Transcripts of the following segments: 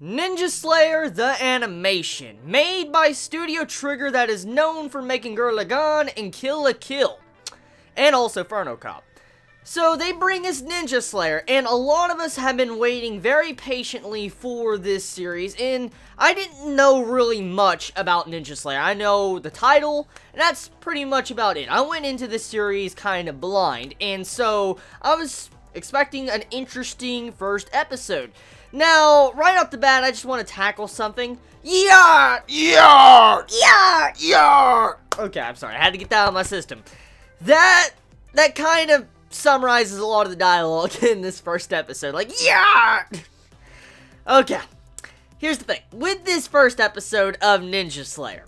Ninja Slayer the Animation, made by Studio Trigger, that is known for making Gurren Lagann and Kill a Kill, and also FernoCop. So they bring us Ninja Slayer, and a lot of us have been waiting very patiently for this series, and I didn't know really much about Ninja Slayer. I know the title, and that's pretty much about it. I went into this series kind of blind, and so I was expecting an interesting first episode. Now, right off the bat, I just want to tackle something. Yeeart! Yeeart! Yeeart! Yeeart! Okay, I'm sorry. I had to get that out of my system. That kind of summarizes a lot of the dialogue in this first episode. Like, yeeart! Okay. Here's the thing. With this first episode of Ninja Slayer,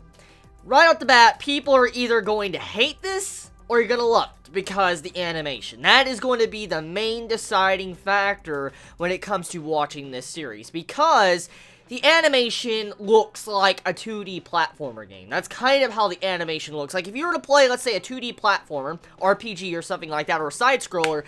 right off the bat, people are either going to hate this or you're going to love it. Because the animation, that is going to be the main deciding factor when it comes to watching this series, because the animation looks like a 2D platformer game. That's kind of how the animation looks like. If you were to play, let's say, a 2D platformer, RPG or something like that, or a side-scroller,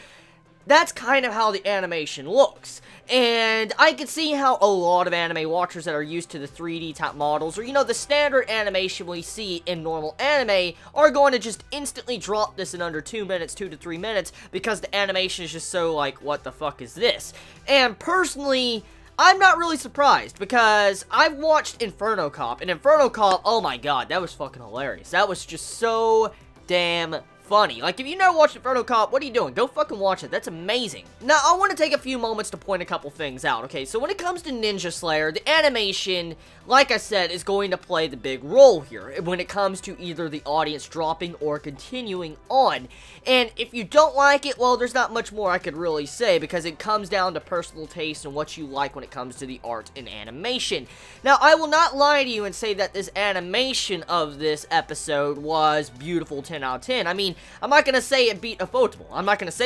that's kind of how the animation looks. And I can see how a lot of anime watchers that are used to the 3D type models, or, you know, the standard animation we see in normal anime, are going to just instantly drop this in under 2 minutes, 2 to 3 minutes, because the animation is just so, like, what the fuck is this? And personally, I'm not really surprised, because I've watched Inferno Cop, and Inferno Cop, oh my god, that was fucking hilarious. That was just so damn funny. Like, if you never watched Inferno Cop, what are you doing? Go fucking watch it. That's amazing. Now, I want to take a few moments to point a couple things out, okay? So, when it comes to Ninja Slayer, the animation, like I said, is going to play the big role here when it comes to either the audience dropping or continuing on. And if you don't like it, well, there's not much more I could really say, because it comes down to personal taste and what you like when it comes to the art and animation. Now, I will not lie to you and say that this animation of this episode was beautiful 10 out of 10. I mean, I'm not going to say it beat Ufotable. I'm not going to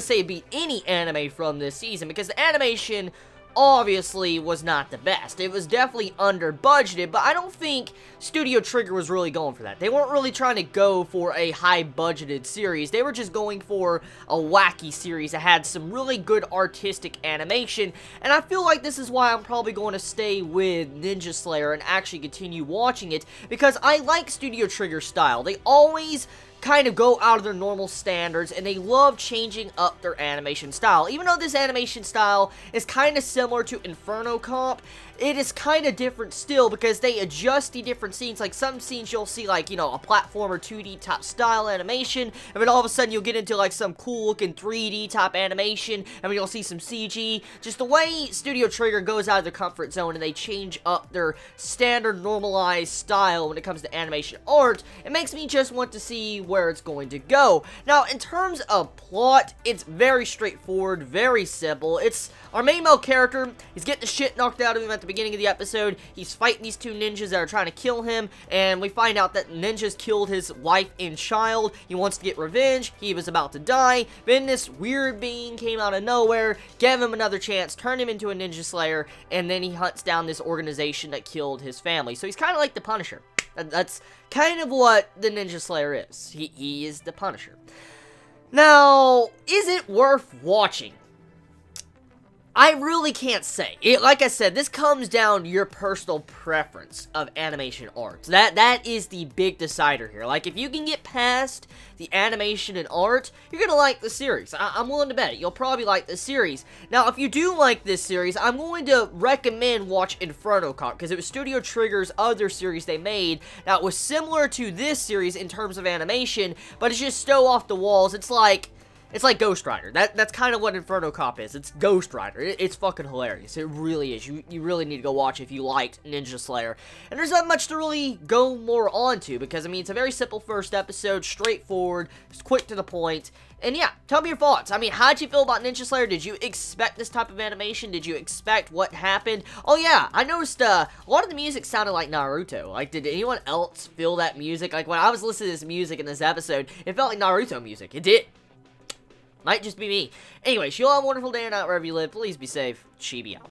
say it beat any anime from this season, because the animation obviously was not the best. It was definitely under budgeted, but I don't think Studio Trigger was really going for that. They weren't really trying to go for a high budgeted series. They were just going for a wacky series that had some really good artistic animation, and I feel like this is why I'm probably going to stay with Ninja Slayer and actually continue watching it, because I like Studio Trigger's style. They always kind of go out of their normal standards, and they love changing up their animation style. Even though this animation style is kind of similar to Inferno Cop, it is kind of different still, because they adjust the different scenes. Like, some scenes you'll see, like, you know, a platformer 2D type style animation, and then all of a sudden you'll get into, like, some cool looking 3D type animation, and then you'll see some CG. Just the way Studio Trigger goes out of their comfort zone and they change up their standard normalized style when it comes to animation art, it makes me just want to see where it's going to go. Now, in terms of plot, it's very straightforward, very simple. It's our main male character, he's getting the shit knocked out of him at the beginning of the episode. He's fighting these two ninjas that are trying to kill him, and we find out that ninjas killed his wife and child. He wants to get revenge. He was about to die. Then this weird being came out of nowhere, gave him another chance, turned him into a Ninja Slayer, and then he hunts down this organization that killed his family. So he's kind of like the Punisher. That's kind of what the Ninja Slayer is. He is the Punisher. Now, is it worth watching? I really can't say. Like I said, this comes down to your personal preference of animation art. That is the big decider here. Like, if you can get past the animation and art, you're going to like the series. I'm willing to bet it. You'll probably like the series. Now, if you do like this series, I'm going to recommend watch Inferno Cop, because it was Studio Trigger's other series they made. Now, it was similar to this series in terms of animation, but it's just so off the walls. It's like Ghost Rider. That's kind of what Inferno Cop is. It's Ghost Rider. It's fucking hilarious. It really is. You really need to go watch it if you liked Ninja Slayer. And there's not much to really go more on to, because, I mean, it's a very simple first episode, straightforward, quick to the point. And yeah, tell me your thoughts. I mean, how'd you feel about Ninja Slayer? Did you expect this type of animation? Did you expect what happened? Oh yeah, I noticed a lot of the music sounded like Naruto. Like, did anyone else feel that music? Like, when I was listening to this music in this episode, it felt like Naruto music. It did. Might just be me. Anyways, you all have a wonderful day and night wherever you live. Please be safe. Chibi out.